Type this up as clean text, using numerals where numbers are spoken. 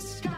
Sky.